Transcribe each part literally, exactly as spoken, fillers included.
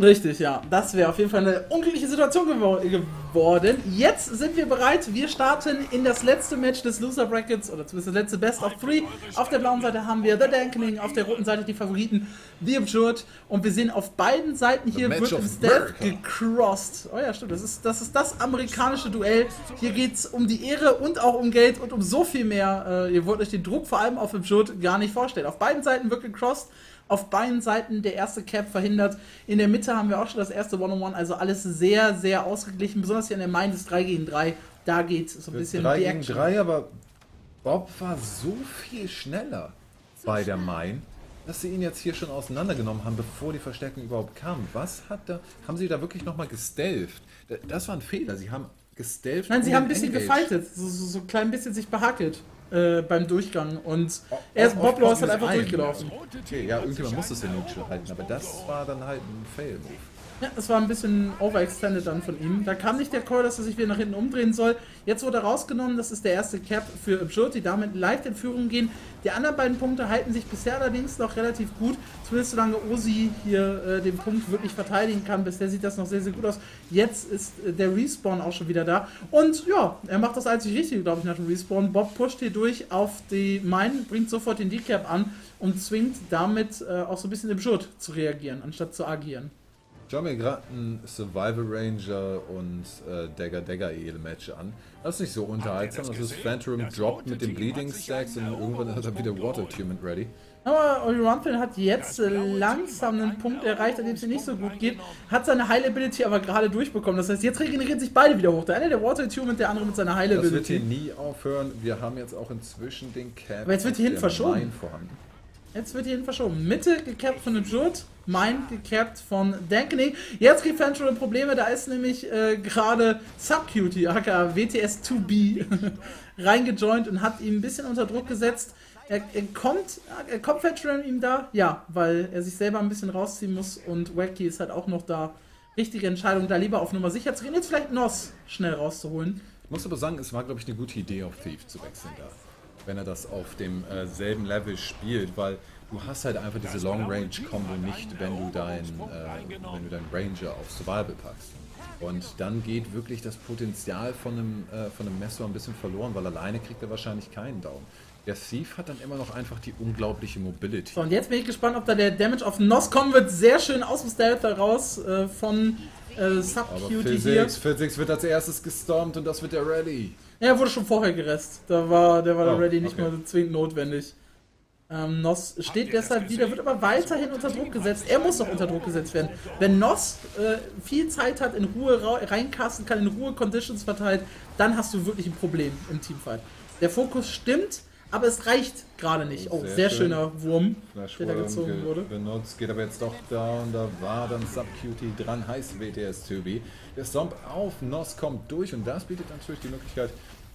Richtig, ja. Das wäre auf jeden Fall eine unglückliche Situation gewor geworden. Jetzt sind wir bereit. Wir starten in das letzte Match des Loser Brackets, oder zumindest das letzte Best of Three. Auf der blauen Seite haben wir The Dankening, auf der roten Seite die Favoriten, The Abjured. Und wir sehen auf beiden Seiten hier wird im Stealth gecrossed. Oh ja, stimmt. Das ist, das ist das amerikanische Duell. Hier geht es um die Ehre und auch um Geld und um so viel mehr. Äh, ihr wollt euch den Druck vor allem auf Abjured gar nicht vorstellen. Auf beiden Seiten wird gecrossed. Auf beiden Seiten der erste Cap verhindert. In der Mitte haben wir auch schon das erste One-on-One. Also alles sehr, sehr ausgeglichen. Besonders hier in der Main ist drei gegen drei. Da geht so ein das bisschen drei die Action. drei gegen drei, aber Bob war so viel schneller bei der Main, dass sie ihn jetzt hier schon auseinandergenommen haben, bevor die Verstärkung überhaupt kam. Was hat da... Haben sie da wirklich nochmal gestelft? Das war ein Fehler. Sie haben gestelft. Nein, sie haben ein bisschen gefightet. So, so, so ein klein bisschen sich behakelt. Äh, beim Durchgang und oh, erst oh, Bob Loblaw ist halt einfach einen. durchgelaufen. Okay, ja, irgendjemand muss das in den Neutral halten, aber das war dann halt ein Fail-Move. Ja, das war ein bisschen overextended dann von ihm. Da kam nicht der Call, dass er sich wieder nach hinten umdrehen soll. Jetzt wurde er rausgenommen, das ist der erste Cap für Abjured, die damit leicht in Führung gehen. Die anderen beiden Punkte halten sich bisher allerdings noch relativ gut, zumindest solange Ozi hier äh, den Punkt wirklich verteidigen kann. Bisher sieht das noch sehr, sehr gut aus. Jetzt ist äh, der Respawn auch schon wieder da. Und ja, er macht das einzig Richtige, glaube ich, nach dem Respawn. Bob pusht hier durch auf die Mine, bringt sofort den Decap an und zwingt damit äh, auch so ein bisschen Abjured zu reagieren, anstatt zu agieren. Ich schaue mir gerade ein Survival Ranger und äh, Dagger Dagger Edelmatch an. Das ist nicht so unterhaltsam, das ist Phantom droppt mit den Bleeding Stacks und irgendwann hat er wieder Water Achievement ready. Aber Euryanthion hat jetzt äh, langsam einen Punkt erreicht, an dem es ihm nicht so gut geht, hat seine Heil Ability aber gerade durchbekommen. Das heißt, jetzt regenerieren sich beide wieder hoch. Der eine der Water Achievement, der andere mit seiner Heil Ability. Das wird hier nie aufhören. Wir haben jetzt auch inzwischen den Cap. Aber jetzt wird hierhin verschoben. Jetzt wird hierhin verschoben. Mitte gecapt von Abjured, Mine gecapt von Dankening. Jetzt gibt Fentral Probleme, da ist nämlich äh, gerade SubCuty, aka W T S zwei B, reingejoint und hat ihn ein bisschen unter Druck gesetzt. Er, er kommt, er kommt Fentral ihm da? Ja, weil er sich selber ein bisschen rausziehen muss und Wacky ist halt auch noch da. Richtige Entscheidung, da lieber auf Nummer sicher zu gehen. Jetzt vielleicht Nos schnell rauszuholen. Ich muss aber sagen, es war, glaube ich, eine gute Idee, auf Thief zu wechseln da, wenn er das auf dem äh, selben Level spielt, weil du hast halt einfach diese Long-Range-Kombo nicht, wenn du deinen äh, wenn du deinen Ranger auf Survival packst. Und dann geht wirklich das Potenzial von einem, äh, von einem Messer ein bisschen verloren, weil alleine kriegt er wahrscheinlich keinen Down. Der Thief hat dann immer noch einfach die unglaubliche Mobility. So, und jetzt bin ich gespannt, ob da der Damage auf Nos kommen wird. Sehr schön aus dem Stealth heraus äh, von äh, SubCuty hier. Physics wird als erstes gestormt und das wird der Ready. Ja, er wurde schon vorher gerestet. Da war, der war oh, der Ready nicht okay. mal so zwingend notwendig. Ähm, Nos steht deshalb wieder, wird aber weiterhin unter Druck gesetzt. Er muss doch unter Druck gesetzt werden. Wenn Nos äh, viel Zeit hat, in Ruhe reinkasten kann, in Ruhe Conditions verteilt, dann hast du wirklich ein Problem im Teamfight. Der Fokus stimmt, aber es reicht gerade nicht. Oh, sehr, sehr schön. schöner Wurm, der da gezogen ge wurde. Benutzt, geht aber jetzt doch down. Da war dann SubCuty dran, heißt W T S zwei B. Der Stomp auf Nos kommt durch und das bietet natürlich die Möglichkeit,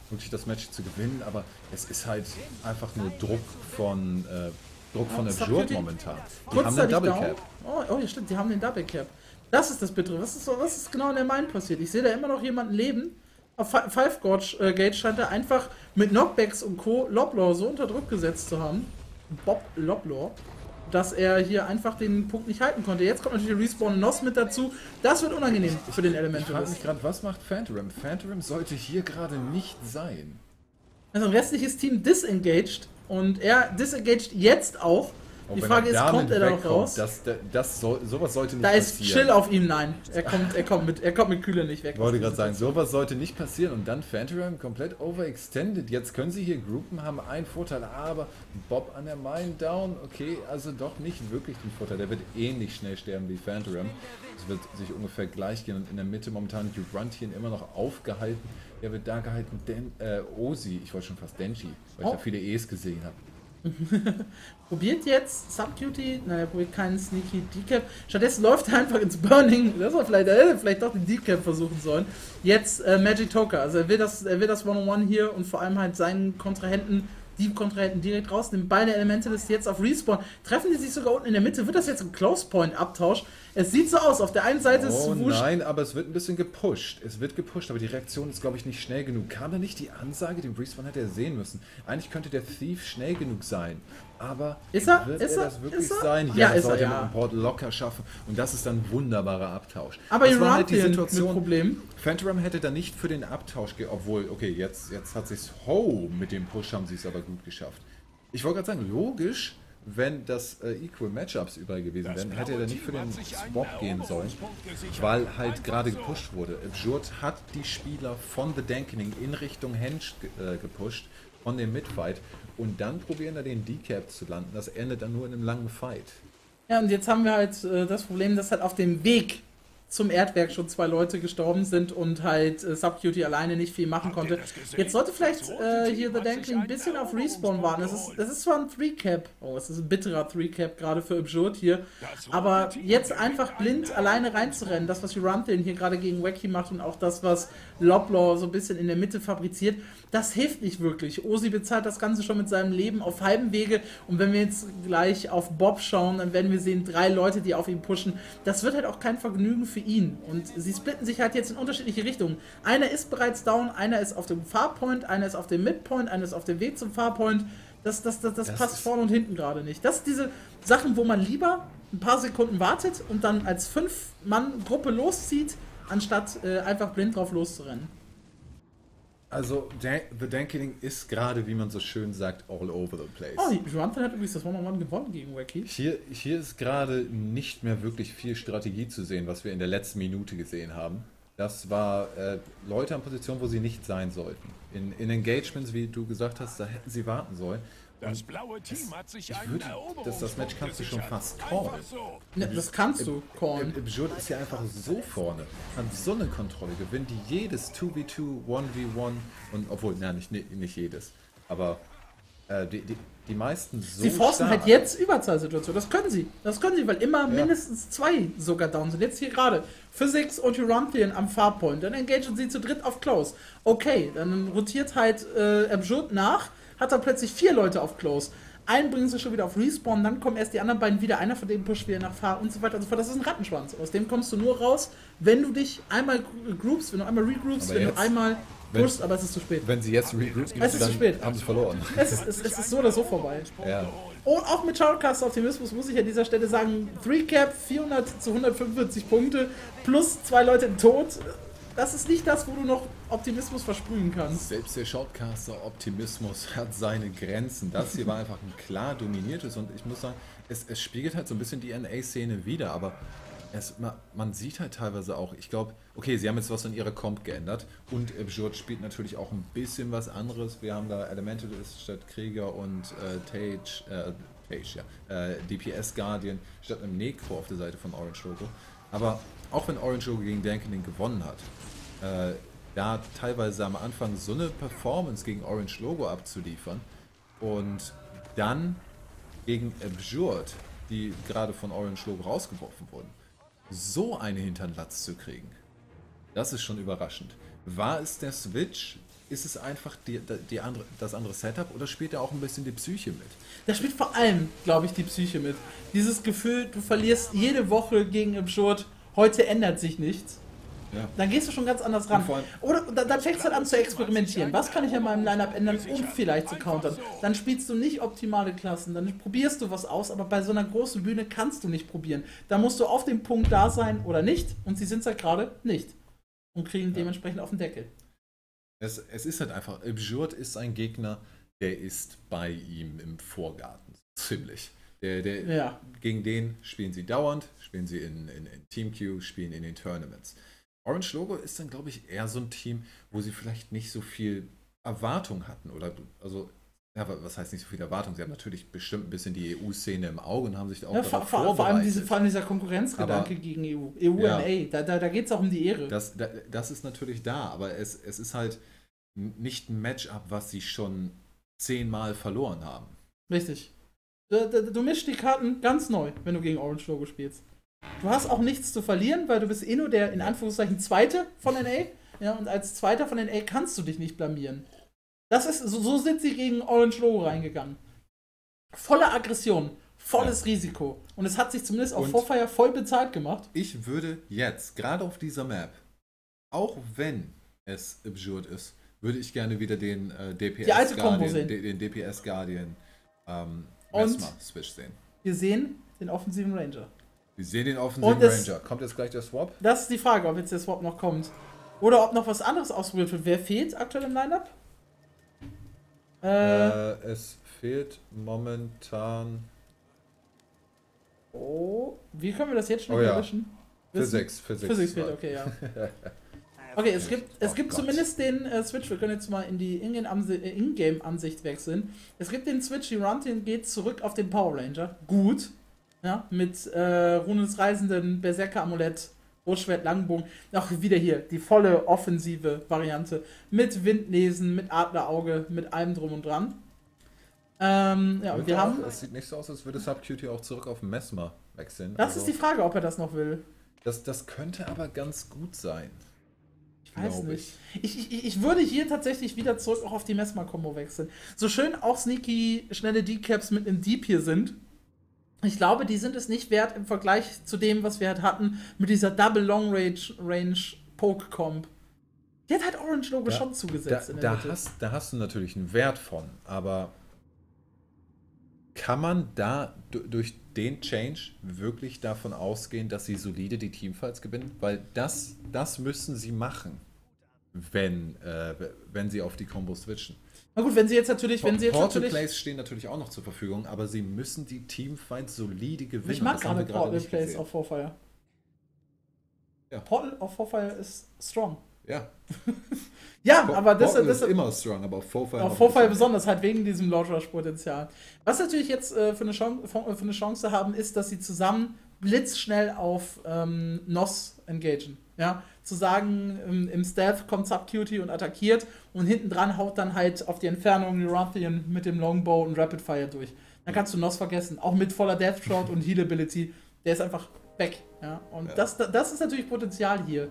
wirklich das Match zu gewinnen. Aber es ist halt einfach nur Druck von äh, Druck von Abjured momentan. Die haben den Double Cap. Oh, oh, stimmt, die haben den Double Cap. Das ist das Bittere. Was ist, was ist genau in der Mine passiert? Ich sehe da immer noch jemanden leben. Auf Five Gorge äh, Gate scheint er einfach mit Knockbacks und Co. Loblaw so unter Druck gesetzt zu haben, Bob Loblaw, dass er hier einfach den Punkt nicht halten konnte. Jetzt kommt natürlich Respawn Nos mit dazu. Das wird unangenehm für den Elementalist. Ich frage mich gerade, was macht Phantom? Phantom sollte hier gerade nicht sein. Also ein restliches Team disengaged und er disengaged jetzt auch. Die oh, Frage ist, kommt er da noch raus? Das, das, so, sowas sollte nicht da passieren. Da ist Chill auf ihm, nein. Er kommt, er kommt, mit, er kommt mit Kühle nicht weg. Ich wollte gerade sagen, sowas sollte nicht passieren. Und dann Phantom komplett overextended. Jetzt können sie hier groupen, haben einen Vorteil, aber Bob an der Mine down. Okay, also doch nicht wirklich den Vorteil. Der wird ähnlich schnell sterben wie Phantom. Es wird sich ungefähr gleich gehen. Und in der Mitte momentan Durantian immer noch aufgehalten. Er wird da gehalten. Den, äh, Ozi, ich wollte schon fast Denji, weil oh. ich da viele E's gesehen habe. Probiert jetzt SubCuty, naja, probiert keinen Sneaky Decap. Stattdessen läuft er einfach ins Burning. Das war vielleicht, er hätte vielleicht doch den Decap versuchen sollen. Jetzt äh, Magic Toker. Also er will das, er will das One-on-One hier und vor allem halt seinen Kontrahenten, die Kontrahenten direkt rausnehmen. Beide Elementalisten jetzt auf Respawn. Treffen die sich sogar unten in der Mitte? Wird das jetzt ein Close Point Abtausch? Es sieht so aus, auf der einen Seite ist es Oh nein, aber es wird ein bisschen gepusht. Es wird gepusht, aber die Reaktion ist, glaube ich, nicht schnell genug. Kam da nicht die Ansage? Den Respawn hätte er sehen müssen. Eigentlich könnte der Thief schnell genug sein. Aber ist er? Wird ist er, er das wirklich ist er? sein? Ja, ja ist er sollte er, ja. mit dem Port locker schaffen. Und das ist dann ein wunderbarer Abtausch. Aber das war halt die Situation. Mit Problem. Phantom hätte da nicht für den Abtausch, obwohl, okay, jetzt, jetzt hat sich's ho, mit dem Push haben sie es aber gut geschafft. Ich wollte gerade sagen, logisch, wenn das äh, Equal Matchups überall gewesen wären, hätte er da nicht für den Swap gehen sollen, weil halt gerade gepusht wurde. Abjured hat die Spieler von The Dankening in Richtung Hench äh, gepusht, von dem Midfight, und dann probieren da den Decap zu landen. Das endet dann nur in einem langen Fight. Ja, und jetzt haben wir halt äh, das Problem, dass halt auf dem Weg zum Erdwerk schon zwei Leute gestorben sind und halt äh, SubCuty alleine nicht viel machen konnte. Jetzt sollte vielleicht äh, hier The Dankening ein bisschen auf Respawn warten. Es ist, es ist zwar ein Three-Cap, oh, es ist ein bitterer Three-Cap gerade für Abjured hier, aber jetzt einfach blind alleine reinzurennen, das, was Runtlin hier gerade gegen Wacky macht und auch das, was Loblaw so ein bisschen in der Mitte fabriziert, das hilft nicht wirklich. Ozi bezahlt das Ganze schon mit seinem Leben auf halbem Wege, und wenn wir jetzt gleich auf Bob schauen, dann werden wir sehen, drei Leute, die auf ihn pushen. Das wird halt auch kein Vergnügen für ihn. Und sie splitten sich halt jetzt in unterschiedliche Richtungen. Einer ist bereits down, einer ist auf dem Farpoint, einer ist auf dem Midpoint, einer ist auf dem Weg zum Farpoint. Das, das, das, das, das passt vorne und hinten gerade nicht. Das sind diese Sachen, wo man lieber ein paar Sekunden wartet und dann als Fünf-Mann-Gruppe loszieht, anstatt äh, einfach blind drauf loszurennen. Also, The Dankening ist gerade, wie man so schön sagt, all over the place. Oh, Runtlin hat übrigens das One-on-One gewonnen gegen Wacky. Hier, hier ist gerade nicht mehr wirklich viel Strategie zu sehen, was wir in der letzten Minute gesehen haben. Das war äh, Leute an Positionen, wo sie nicht sein sollten. In, in Engagements, wie du gesagt hast, da hätten sie warten sollen. Das blaue Team hat sich ich würde, dass das Match kannst du schon fast callen. Ne, das kannst du callen. Abjured ist ja einfach so vorne. An so eine Kontrolle gewinnt, die jedes zwei gegen zwei, eins gegen eins und obwohl, nein, nicht, nicht jedes, aber äh, die, die, die meisten so. Sie forcen halt jetzt Überzahlsituationen. Das können sie. Das können sie, weil immer ja. mindestens zwei sogar down sind. Jetzt hier gerade Physics und Euryanthion am Farpoint. Dann engagen sie zu dritt auf Close. Okay, dann rotiert halt äh, Abjured nach. Hat dann plötzlich vier Leute auf Close. Einen bringen sie schon wieder auf Respawn, dann kommen erst die anderen beiden wieder. Einer von denen pusht wieder nach Fahr und so weiter und so fort. Das ist ein Rattenschwanz. Aus dem kommst du nur raus, wenn du dich einmal groupst, wenn du einmal regroupst, aber wenn jetzt, du einmal pushst, aber es ist zu spät. Wenn sie jetzt regroupst, es ist zu spät. Haben sie verloren. Es ist, es, es ist so oder so vorbei. Ja. Und auch mit Shoutcast Optimismus muss ich an dieser Stelle sagen: drei Cap, vierhundert zu hundertfünfundvierzig Punkte, plus zwei Leute im Tod. Das ist nicht das, wo du noch Optimismus versprühen kannst. Selbst der Shoutcaster-Optimismus hat seine Grenzen. Das hier war einfach ein klar dominiertes, und ich muss sagen, es, es spiegelt halt so ein bisschen die N A-Szene wieder, aber es, man, man sieht halt teilweise auch, ich glaube, okay, sie haben jetzt was an ihrer Comp geändert und Abjured spielt natürlich auch ein bisschen was anderes. Wir haben da Elementalist statt Krieger und äh, Tage, äh, Tage, ja, äh, D P S Guardian statt einem Necro auf der Seite von Orange Logo. Aber auch wenn Orange Logo gegen Dankening gewonnen hat, äh, da teilweise am Anfang so eine Performance gegen Orange Logo abzuliefern und dann gegen Abjured, die gerade von Orange Logo rausgeworfen wurden, so eine Hinternlatz zu kriegen, das ist schon überraschend. War es der Switch? Ist es einfach die, die andere, das andere Setup, oder spielt da auch ein bisschen die Psyche mit? Da spielt vor allem, glaube ich, die Psyche mit. Dieses Gefühl, du verlierst jede Woche gegen Abjured, heute ändert sich nichts. Ja. Dann gehst du schon ganz anders ran. Oder da, dann fängst du halt an zu experimentieren. Was kann ich an meinem Lineup ändern, um vielleicht zu countern? Dann spielst du nicht optimale Klassen, dann probierst du was aus, aber bei so einer großen Bühne kannst du nicht probieren. Da musst du auf dem Punkt da sein oder nicht, und sie sind es halt gerade nicht. Und kriegen ja. dementsprechend auf den Deckel. Es, es ist halt einfach, Abjured ist ein Gegner, der ist bei ihm im Vorgarten. Ziemlich. Der, der, ja. Gegen den spielen sie dauernd, spielen sie in, in, in Team Q, spielen in den Tournaments. Orange Logo ist dann, glaube ich, eher so ein Team, wo sie vielleicht nicht so viel Erwartung hatten. Oder, also, ja, was heißt nicht so viel Erwartung? Sie haben natürlich bestimmt ein bisschen die E U-Szene im Auge und haben sich da auch ja, darauf vor, vorbereitet. Vor allem, diese, vor allem dieser Konkurrenzgedanke aber, gegen E U. E U ja, M A, da, da, da geht es auch um die Ehre. Das, da, das ist natürlich da, aber es, es ist halt nicht ein Matchup, was sie schon zehnmal verloren haben. Richtig. Du, du, du mischst die Karten ganz neu, wenn du gegen Orange Logo spielst. Du hast auch nichts zu verlieren, weil du bist eh nur der, in Anführungszeichen, Zweite von N A. Ja, und als Zweiter von N A kannst du dich nicht blamieren. Das ist, so, so sind sie gegen Orange Logo reingegangen. Voller Aggression, Volles ja. Risiko. Und es hat sich zumindest auf Vorfire voll bezahlt gemacht. Ich würde jetzt, gerade auf dieser Map, auch wenn es Abjured ist, würde ich gerne wieder den äh, D P S Guardian, den, den D P S Guardian ähm, Switch sehen. Wir sehen den offensiven Ranger. Wir sehen den offensiven das, Ranger. Kommt jetzt gleich der Swap? Das ist die Frage, ob jetzt der Swap noch kommt. Oder ob noch was anderes ausprobiert wird. Wer fehlt aktuell im Lineup? Äh, äh, es fehlt momentan... Oh, wie können wir das jetzt schon oh, ja. erwischen? Physics, Physics. Physics fehlt, okay, ja. Okay, es gibt, es oh gibt Gott. zumindest den äh, Switch. Wir können jetzt mal in die Ingame-Ansicht wechseln. Es gibt den Switch, die Runtlin geht zurück auf den Power Ranger. Gut. Ja, mit äh, Runes reisenden Berserker-Amulett, Rotschwert, Langbogen. Auch wieder hier die volle offensive Variante. Mit Windnesen, mit Adlerauge, mit allem drum und dran. Ähm, ja, und wir auch, haben... Es sieht nicht so aus, als würde SubCuty auch zurück auf Mesmer wechseln. Das also, ist die Frage, ob er das noch will. Das, das könnte aber ganz gut sein. Ich weiß nicht. Ich. Ich, ich, ich würde hier tatsächlich wieder zurück auch auf die Mesmer-Kombo wechseln. So schön auch sneaky, schnelle Decaps mit einem Deep hier sind. Ich glaube, die sind es nicht wert im Vergleich zu dem, was wir halt hatten mit dieser Double Long Range, Range Poke Comp. Die hat halt Orange Logo da, schon zugesetzt. Da, in der da, hast, da hast du natürlich einen Wert von, aber kann man da durch den Change wirklich davon ausgehen, dass sie solide die Teamfights gewinnen? Weil das, das müssen sie machen, wenn, äh, wenn sie auf die Combo switchen. Na gut, wenn sie jetzt natürlich, wenn sie jetzt natürlich... Portal-Plays stehen natürlich auch noch zur Verfügung, aber sie müssen die Teamfights solide gewinnen. Ich mag gerade Portal-Plays auf Vorfire. Ja. Portal auf Vorfire ist strong. Ja. Ja, Por aber das, das ist... immer strong, aber auf Vorfire... Auf Vorfire besonders, halt wegen diesem Launcher-Potenzial. Was natürlich jetzt äh, für, eine Chance, für eine Chance haben, ist, dass sie zusammen blitzschnell auf ähm, Nos engagen. Ja, zu sagen, im, im Stealth kommt SubCuty und attackiert und hinten dran haut dann halt auf die Entfernung Euryanthion mit dem Longbow und Rapid Fire durch. Dann kannst du Nos vergessen, auch mit voller Death Shroud und Healability. Der ist einfach weg. Ja, und ja. Das, das ist natürlich Potenzial hier.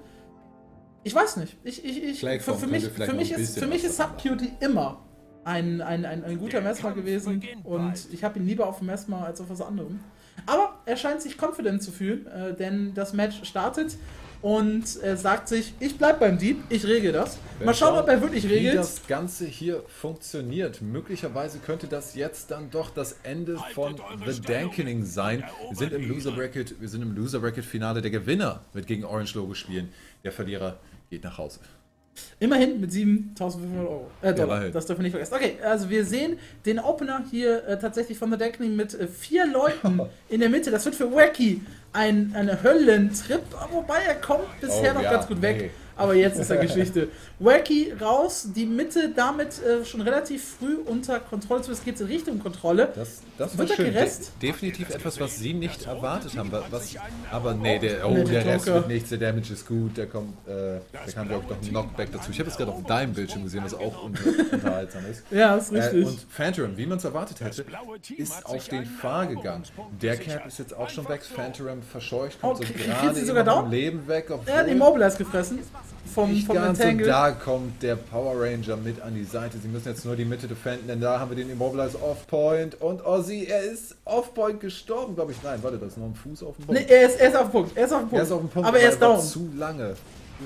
Ich weiß nicht. Ich, ich, ich, für, für, mich, für, mich ist, für mich ist SubCuty immer ein, ein, ein, ein guter Mesmer gewesen und ich habe ihn lieber auf Mesmer als auf was anderem. Aber er scheint sich confident zu fühlen, äh, denn das Match startet. Und er sagt sich, ich bleib beim Dieb, ich regel das. Mal schauen, ob er wirklich regelt. Wie das Ganze hier funktioniert. Möglicherweise könnte das jetzt dann doch das Ende von The Dankening sein. Wir sind im Loser Bracket, wir sind im Loser Bracket Finale. Der Gewinner wird gegen Orange Logo spielen. Der Verlierer geht nach Hause. Immerhin mit siebentausendfünfhundert Euro. Äh, Dollar. Das dürfen wir nicht vergessen. Okay, also wir sehen den Opener hier äh, tatsächlich von The Dankening mit äh, vier Leuten in der Mitte. Das wird für Wacky ein, eine Höllentrip, wobei er kommt bisher oh, noch ja, ganz gut nee. weg. Aber jetzt ist er Geschichte. Wacky raus, die Mitte damit äh, schon relativ früh unter Kontrolle, zumindest geht es in Richtung Kontrolle. Das, das wird schön. De definitiv etwas, was sie nicht erwartet haben. Was, aber nee, der, oh, der Rest wird nichts, der Damage ist gut, der kommt, äh, der kann glaube ich noch ein Knockback dazu. Ich habe es gerade auf deinem Bildschirm gesehen, was auch unterhaltsam ist. Ja, ist richtig. Äh, und Phantom, wie man es erwartet hätte, ist auf den Fahr gegangen. Der Cap ist jetzt auch schon weg, Phantom verscheucht, kommt oh, so gerade vom Leben weg. Er hat Immobile gefressen. Vom, vom Entangle. Da kommt der Power Ranger mit an die Seite. Sie müssen jetzt nur die Mitte defenden, denn da haben wir den Immobilize Off-Point. Und Ozi, er ist Off-Point gestorben, glaube ich. Nein, warte, da ist noch ein Fuß auf dem Punkt. Nee, er ist, er ist auf dem Punkt. Er ist auf dem Punkt. Er ist auf dem Punkt, aber er ist down. Zu lange.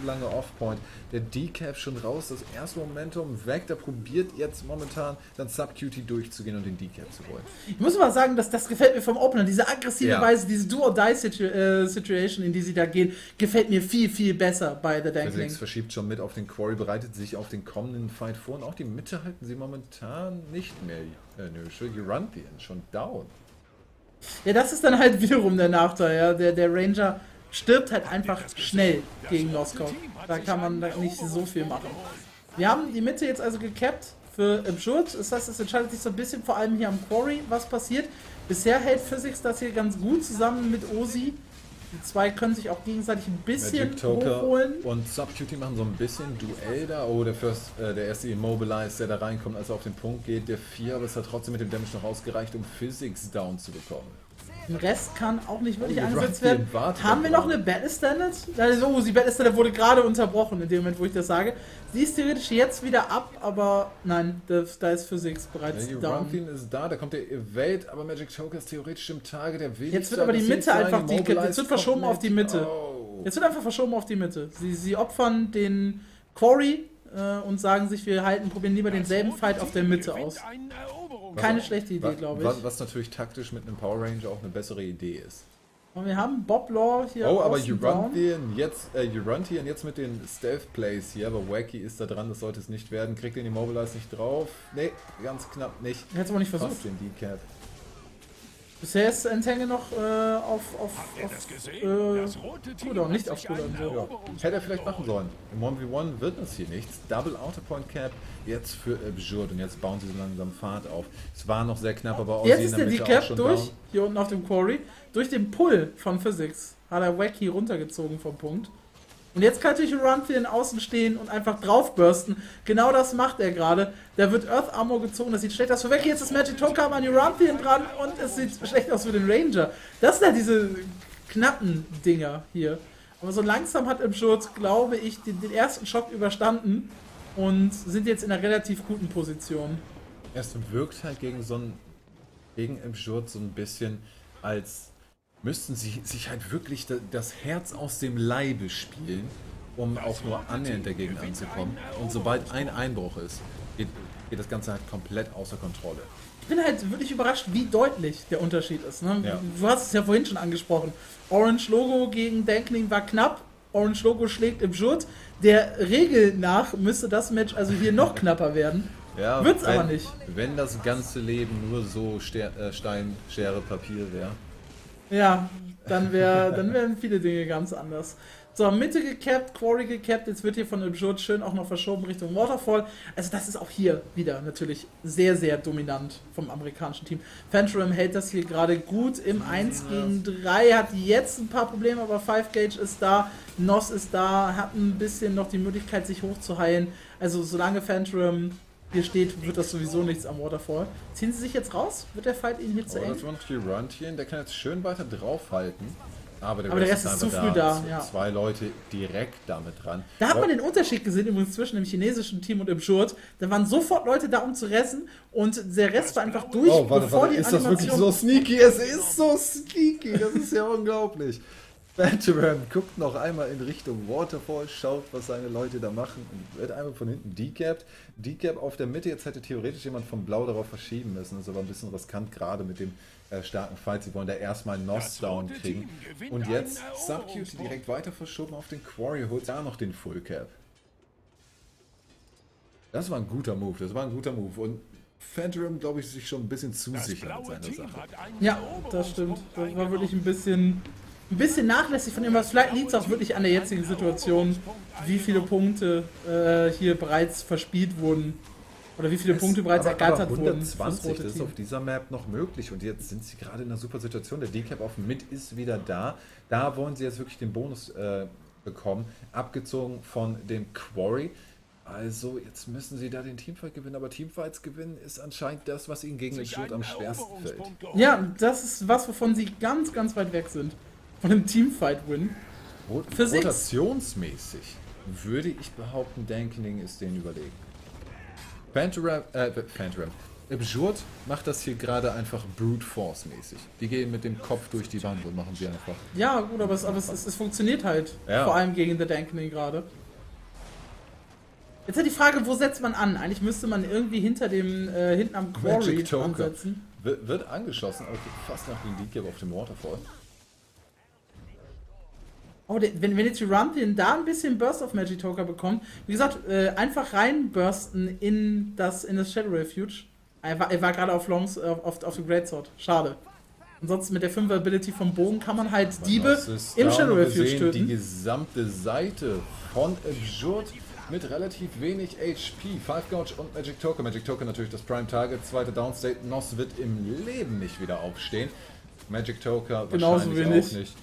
Zu lange Off-Point. Der Decap schon raus, das erste Momentum weg. Der probiert jetzt momentan dann SubCuty durchzugehen und den Decap zu holen. Ich muss mal sagen, dass das gefällt mir vom Opener. Diese aggressive ja. Weise, diese Do-or-Die-Situation, in die sie da gehen, gefällt mir viel, viel besser bei The Dankening. Physics verschiebt schon mit auf den Quarry, bereitet sich auf den kommenden Fight vor und auch die Mitte halten sie momentan nicht mehr. Äh, nö, Euryanthion schon down. Ja, das ist dann halt wiederum der Nachteil. Ja? Der, der Ranger stirbt halt einfach schnell gegen Noskov. Da kann man da nicht so viel machen. Wir haben die Mitte jetzt also gecapped für Abjured. Das heißt, es entscheidet sich so ein bisschen vor allem hier am Quarry, was passiert. Bisher hält Physics das hier ganz gut zusammen mit Ozi. Die zwei können sich auch gegenseitig ein bisschen hochholen. Und SubCuty machen so ein bisschen Duell da. Oh, der, First, äh, der erste Immobilize, der da reinkommt, als er auf den Punkt geht. Der vier, aber es hat trotzdem mit dem Damage noch ausgereicht, um Physics down zu bekommen. Den Rest kann auch nicht wirklich oh, eingesetzt werden. Haben wir noch eine Battle Standard? Oh, die Battle Standard wurde gerade unterbrochen in dem Moment, wo ich das sage. Sie ist theoretisch jetzt wieder ab, aber nein, das, da ist Physics bereits ja, down. Runtlin ist da, da kommt der Evade, aber Magic Toker ist theoretisch im Tage der Weg. Jetzt wird aber die Mitte einfach, die, jetzt wird verschoben auf die Mitte. Oh. Jetzt wird einfach verschoben auf die Mitte. Sie, sie opfern den Quarry äh, und sagen sich, wir halten, probieren lieber denselben Fight auf der Mitte aus. Keine schlechte Idee, glaube ich. Was natürlich taktisch mit einem Power Ranger auch eine bessere Idee ist. Und wir haben Bob Loblaw hier. Oh, aber Euryanthion jetzt, äh, Euryanthion jetzt mit den Stealth Plays hier, aber Wacky ist da dran, das sollte es nicht werden. Kriegt den Immobilize nicht drauf. Nee, ganz knapp nicht. Hätt's aber nicht versucht. Fast den Decap. Bisher ist Entangle noch äh, auf, auf, auf äh, das rote Team oder auch nicht auf Schule. Ja. Hätte er vielleicht machen sollen. Im eins gegen eins wird das hier nichts. Double Out-Point Cap jetzt für Abjured und jetzt bauen sie so langsam Fahrt auf. Es war noch sehr knapp, aber auch jetzt ist der Decap durch, down. Hier unten auf dem Quarry. Durch den Pull von Physics hat er Wacky runtergezogen vom Punkt. Und jetzt kann natürlich Runtlin außen stehen und einfach draufbursten. Genau das macht er gerade. Da wird Earth Armor gezogen, das sieht schlecht aus. Für Wacky jetzt das Magic Toker an Runtlin dran und es sieht schlecht aus für den Ranger. Das sind ja diese knappen Dinger hier. Aber so langsam hat im Schurz, glaube ich, den, den ersten Schock überstanden und sind jetzt in einer relativ guten Position. Es wirkt halt gegen so einen, gegen im Schurz so ein bisschen als... müssten sie sich halt wirklich das Herz aus dem Leibe spielen, um auch nur annähernd dagegen anzukommen. Und sobald ein Einbruch ist, geht, geht das Ganze halt komplett außer Kontrolle. Ich bin halt wirklich überrascht, wie deutlich der Unterschied ist. Ne? Ja. Du hast es ja vorhin schon angesprochen. Orange Logo gegen Dankening war knapp. Orange Logo schlägt Abjured. Der Regel nach müsste das Match also hier noch knapper werden. Ja, wird's wenn, aber nicht. Wenn das ganze Leben nur so Ster- äh, Stein, Schere, Papier wäre. Ja, dann, wär, dann wären viele Dinge ganz anders. So, Mitte gecapped, Quarry gecapped, jetzt wird hier von Abjured schön auch noch verschoben Richtung Waterfall. Also das ist auch hier wieder natürlich sehr, sehr dominant vom amerikanischen Team. Fentral hält das hier gerade gut im eins gegen drei, hat jetzt ein paar Probleme, aber Five Gauge ist da, Nos ist da, hat ein bisschen noch die Möglichkeit, sich hochzuheilen. Also solange Fentral hier steht, wird das sowieso nichts am Waterfall. Ziehen sie sich jetzt raus? Wird der Fight ihnen hier zu eng? Oh, das war noch die Runtlin, der kann jetzt schön weiter draufhalten. Aber der, aber der Rest ist, ist zu früh da. da. Ja. Zwei Leute direkt damit dran. Da hat man den Unterschied gesehen übrigens zwischen dem chinesischen Team und Abjured. Da waren sofort Leute da, um zu ressen. Und der Rest war einfach durch, oh, warte, bevor warte, die ist Animation... Ist das wirklich so sneaky? Es ist so sneaky, das ist ja unglaublich. Phantom guckt noch einmal in Richtung Waterfall, schaut, was seine Leute da machen und wird einmal von hinten decapped. Decap auf der Mitte, jetzt hätte theoretisch jemand von Blau darauf verschieben müssen. Das ist aber ein bisschen riskant, gerade mit dem äh, starken Fight. Sie wollen da erstmal Nos down kriegen. Und jetzt SubCuty direkt weiter verschoben auf den Quarry, holt da noch den Full Cap. Das war ein guter Move, das war ein guter Move. Und Phantom, glaube ich, sich schon ein bisschen zu sicher mit seiner Sache. Ja, das stimmt. Das war wirklich ein bisschen... Ein bisschen nachlässig von ihm, aber vielleicht liegt es auch wirklich an der jetzigen Situation, wie viele Punkte äh, hier bereits verspielt wurden. Oder wie viele es Punkte bereits ergattert wurden. hundertzwanzig, das ist auf dieser Map noch möglich. Und jetzt sind sie gerade in einer super Situation. Der Decap auf Mid ist wieder da. Da wollen sie jetzt wirklich den Bonus äh, bekommen. Abgezogen von dem Quarry. Also jetzt müssen sie da den Teamfight gewinnen, aber Teamfights gewinnen ist anscheinend das, was ihnen gegen den Shoot am schwersten fällt. Ja, das ist was, wovon sie ganz, ganz weit weg sind. Von einem Teamfight-Win. Rotationsmäßig würde ich behaupten, Dankening ist denen überlegen. Phantom, äh, Phantom. Abjured macht das hier gerade einfach Brute-Force-mäßig. Die gehen mit dem Kopf durch die Wand und machen sie einfach... Ja, gut, aber es, aber es, es, es funktioniert halt. Ja. Vor allem gegen The Dankening gerade. Jetzt hat die Frage, wo setzt man an? Eigentlich müsste man irgendwie hinter dem, äh, hinten am Quarry ansetzen. Wird angeschossen, aber fast nach dem Lead-Gap auf dem Waterfall. Oh, der, wenn, wenn jetzt die Runtlin da ein bisschen Burst auf Magic Toker bekommt, wie gesagt, äh, einfach reinbursten in das, in das Shadow Refuge. Er war, er war gerade auf Longs, äh, auf, auf dem Greatsword. Schade. Ansonsten mit der fünfer Ability vom Bogen kann man halt man Diebe im Shadow Refuge sehen, töten. Die gesamte Seite von Abjured mit relativ wenig H P. Five Gorge und Magic Toker. Magic Toker natürlich das Prime Target. Zweite Downstate. Nos wird im Leben nicht wieder aufstehen. Magic Toker wahrscheinlich genauso wenig. Auch nicht.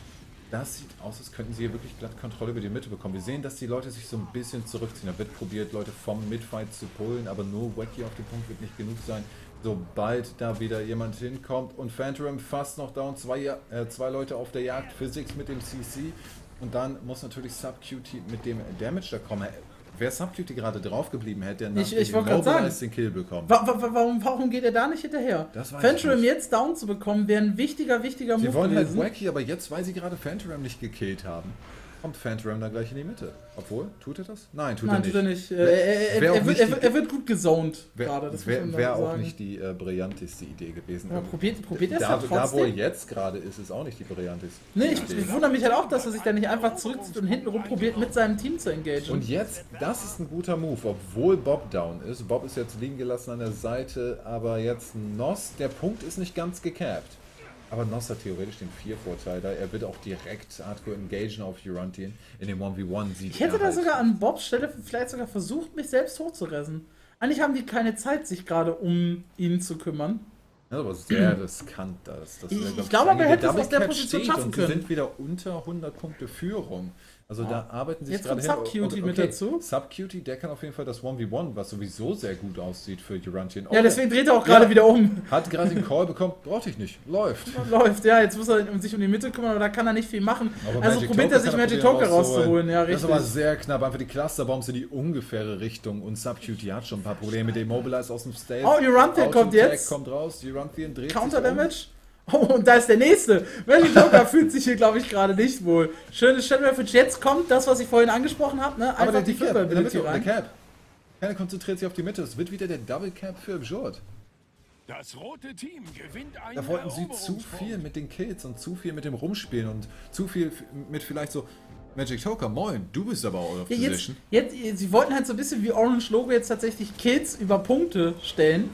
Das sieht aus, als könnten sie hier wirklich glatt Kontrolle über die Mitte bekommen. Wir sehen, dass die Leute sich so ein bisschen zurückziehen. Da wird probiert, Leute vom Midfight zu pullen, aber nur Wacky auf dem Punkt wird nicht genug sein. sobald da wieder jemand hinkommt. Und Phantom fast noch down, zwei, äh, zwei Leute auf der Jagd, Physics mit dem C C. Und dann muss natürlich SubCuty mit dem Damage da kommen. Wäre SubCuty gerade drauf geblieben, hätte er nachdem ich, ich Mobilize den Kill bekommen. Wa wa warum, warum geht er da nicht hinterher? Phantom jetzt down zu bekommen, wäre ein wichtiger, wichtiger Move. Sie wollen halt Wacky, aber jetzt, weil sie gerade Phantom nicht gekillt haben, kommt Phantom dann gleich in die Mitte. Obwohl, tut er das? Nein, tut Nein, er nicht. Tut er, nicht. Er, er, er, nicht er, er wird gut gesound wär, gerade. Das wäre wär auch nicht die äh, brillanteste Idee gewesen. Ja, probiert probiert da, es halt trotzdem. Da, wo er jetzt gerade ist, ist auch nicht die brillanteste nee, Idee. Ich, ich wundere mich halt auch, dass er sich da nicht einfach zurückzieht und hintenrum probiert, mit seinem Team zu engagieren. Und jetzt, das ist ein guter Move, obwohl Bob down ist. Bob ist jetzt liegen gelassen an der Seite, aber jetzt Nos. Der Punkt ist nicht ganz gecapped. Aber Nos hat theoretisch den vier Vorteil da. Er wird auch direkt hardcore engagen auf Euryanthion. In dem eins gegen eins sieht Ich hätte da halt sogar an Bobs Stelle vielleicht sogar versucht, mich selbst hochzuressen. Eigentlich haben die keine Zeit, sich gerade um ihn zu kümmern. Ja, aber sehr riskant das. das ich wäre, glaub, ich glaube, er hätte es aus der Position schaffen können. Sie sind wieder unter hundert Punkte Führung. Also ah. da arbeiten sich gerade hin. Jetzt kommt SubCuty mit okay. dazu. SubCuty, der kann auf jeden Fall das eins gegen eins, was sowieso sehr gut aussieht für Durantian. Oh, ja, deswegen dreht er auch gerade ja. wieder um. Hat gerade den Call bekommen, brauchte ich nicht. Läuft. Läuft, ja, jetzt muss er sich um die Mitte kümmern, aber da kann er nicht viel machen. Aber also Magic probiert Toker er sich Magic Toker rauszuholen. Ja, richtig. Das war sehr knapp. Einfach die Clusterbombs in die ungefähre Richtung. Und SubCuty hat schon ein paar Probleme mit dem Mobilize aus dem Stage. Oh, Euryanthion kommt jetzt. Kommt raus, Euryanthion dreht Counter sich um. Damage. Oh, und da ist der nächste. Magic Toker fühlt sich hier, glaube ich, gerade nicht wohl. Schönes Shadowmessage. Jetzt kommt das, was ich vorhin angesprochen habe, ne? Einfach aber der die Cap, in der Mitte rein. Der Cap. Keiner konzentriert sich auf die Mitte. Es wird wieder der Double Cap für Abjured. Das rote Team gewinnt einen Da wollten sie zu viel mit den Kills und zu viel mit dem Rumspielen und zu viel mit vielleicht so Magic Toker, moin, du bist aber auch auf ja, Position. Jetzt, jetzt, sie wollten halt so ein bisschen wie Orange Logo jetzt tatsächlich Kills über Punkte stellen.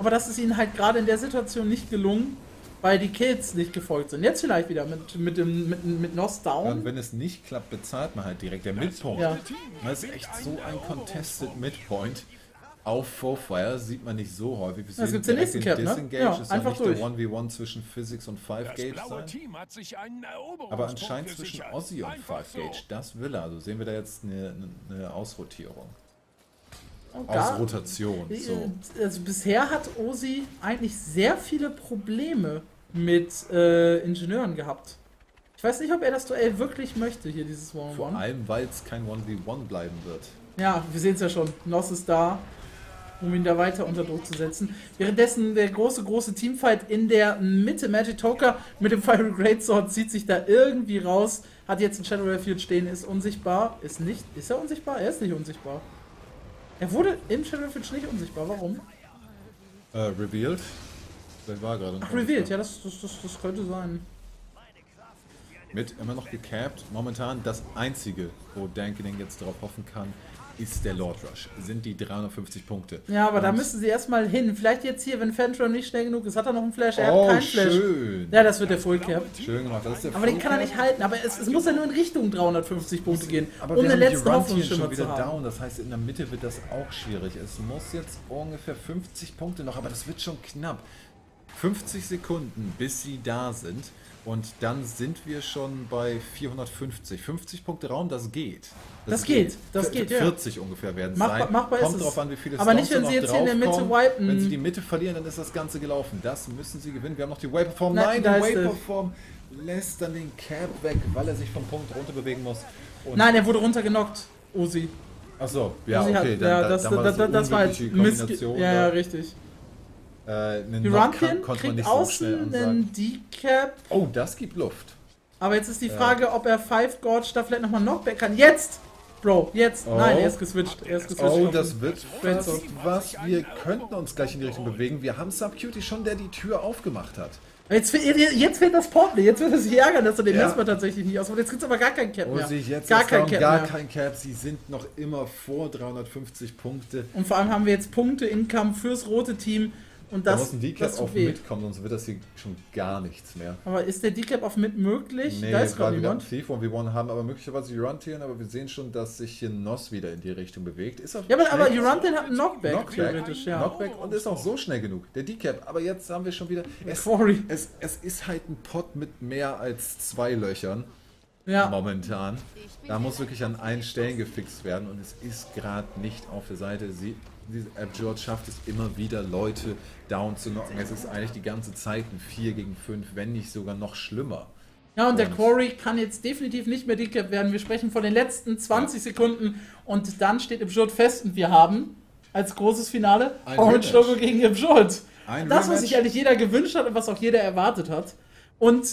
Aber das ist ihnen halt gerade in der Situation nicht gelungen. Weil die Kills nicht gefolgt sind. Jetzt vielleicht wieder mit, mit, dem, mit, mit Nos down. Und wenn es nicht klappt, bezahlt man halt direkt der Midpoint. Ja. Das ist echt so ein contested Midpoint. Auf four Fire sieht man nicht so häufig. Bis es gibt den nächsten Cap, ne? Ja, ist einfach ja nicht durch. Der eins gegen eins zwischen Physics und Five Gage sein. Aber anscheinend zwischen Ozi und Five Gage, das will er. Also sehen wir da jetzt eine, eine Ausrotierung. Gar, Aus Rotation. So. Also bisher hat Ozi eigentlich sehr viele Probleme mit äh, Ingenieuren gehabt. Ich weiß nicht, ob er das Duell wirklich möchte hier, dieses eins gegen eins. Vor allem, weil es kein eins gegen eins bleiben wird. Ja, wir sehen es ja schon. Nos ist da, um ihn da weiter unter Druck zu setzen. Währenddessen der große, große Teamfight in der Mitte. Magic Toker mit dem Fiery Greatsword zieht sich da irgendwie raus. Hat jetzt ein Shadow Refuge stehen, ist unsichtbar. Ist nicht. Ist er unsichtbar? Er ist nicht unsichtbar. Er wurde im Shadowfish nicht unsichtbar, warum? Äh, revealed? Das war gerade Ach, revealed, ja, das, das, das, das könnte sein. Mit immer noch gecapped. Momentan das einzige, wo Dankening jetzt darauf hoffen kann, ist der Lord Rush. Sind die dreihundertfünfzig Punkte. Ja, aber und da müssen sie erstmal hin. Vielleicht jetzt hier, wenn Fentral nicht schnell genug ist, hat er noch einen Flash. Er oh, hat keinen Flash. Schön. Ja, das wird der Full Cap. Schön gemacht. Das ist der aber Full den kann er nicht halten. Aber es, es muss ja nur in Richtung dreihundertfünfzig Punkte gehen. Aber um wir haben letzten Hoffnung schon wieder down. Das heißt, in der Mitte wird das auch schwierig. Es muss jetzt ungefähr fünfzig Punkte noch, aber das wird schon knapp. fünfzig Sekunden, bis sie da sind. Und dann sind wir schon bei vierhundertfünfzig. fünfzig Punkte Raum, das geht. Das, das geht, geht, das geht, ja. vierzig ungefähr werden es sein. Machbar Kommt ist drauf es. an, wie viele Aber Stones nicht, wenn sie jetzt hier in der Mitte wipen. Wenn sie die Mitte verlieren, dann ist das Ganze gelaufen. Das müssen sie gewinnen. Wir haben noch die Waveform. Nein, Nein die Waveform lässt dann den Cap weg, weil er sich vom Punkt runter bewegen muss. Und Nein, er wurde runtergenockt, Ozi. Ach so, ja, Ozi okay. Hat, dann, ja, das, dann war das, das, das war jetzt Kombination. Ja, ja, richtig. Äh, die Runtlin kriegt außen einen Decap. Oh, das gibt Luft. Aber jetzt ist die Frage, ja. ob er Five Gorge da vielleicht nochmal Knockback kann. Jetzt! Bro, jetzt! Oh. Nein, er ist geswitcht. Er ist geswitcht. Oh, das wird fast was. Wir könnten uns gleich in die Richtung bewegen. Wir haben SubCuty schon, der die Tür aufgemacht hat. Jetzt, jetzt fehlt das Portley. Jetzt wird es sich ärgern, dass er den ja. erstmal tatsächlich nicht ausmacht. Jetzt gibt es aber gar keinen Cap mehr. Oh, jetzt gar kein Cap gar mehr. kein Cap. Sie sind noch immer vor dreihundertfünfzig Punkte. Und vor allem haben wir jetzt Punkte in Kampf fürs rote Team. Und das, da muss ein Decap auf weh. mitkommen, sonst wird das hier schon gar nichts mehr. Aber ist der Decap auf mit möglich? Nee, da ist gerade niemand. vier von eins haben aber möglicherweise Euryanthion, aber wir sehen schon, dass sich hier Nos wieder in die Richtung bewegt. Ist ja, aber, aber Euryanthion hat einen Knockback, Knockback theoretisch, ja. Knockback und ist auch so schnell genug. Der Decap, aber jetzt haben wir schon wieder... Es, es, es ist halt ein Pot mit mehr als zwei Löchern. Ja. Momentan. Da muss wirklich an allen Stellen gefixt werden und es ist gerade nicht auf der Seite. Sie Abjured schafft es immer wieder, Leute down zu knocken. Es ist eigentlich die ganze Zeit ein vier gegen fünf, wenn nicht sogar noch schlimmer. Ja, und der Quarry kann jetzt definitiv nicht mehr decapped werden. Wir sprechen von den letzten zwanzig Sekunden und dann steht Abjured fest und wir haben als großes Finale Orange Logo gegen Abjured. Das, was sich eigentlich jeder gewünscht hat und was auch jeder erwartet hat. Und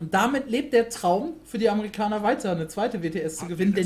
damit lebt der Traum für die Amerikaner weiter, eine zweite W T S zu gewinnen.